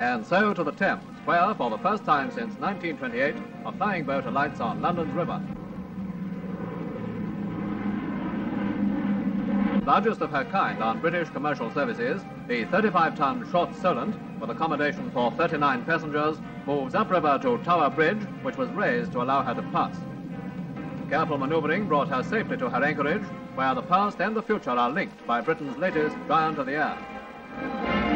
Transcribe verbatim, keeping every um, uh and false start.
And so to the Thames, where, for the first time since nineteen twenty-eight, a flying boat alights on London's river. Largest of her kind on British commercial services, the thirty-five ton Short Solent, with accommodation for thirty-nine passengers, moves upriver to Tower Bridge, which was raised to allow her to pass. Careful manoeuvring brought her safely to her anchorage, where the past and the future are linked by Britain's latest triumph of the air.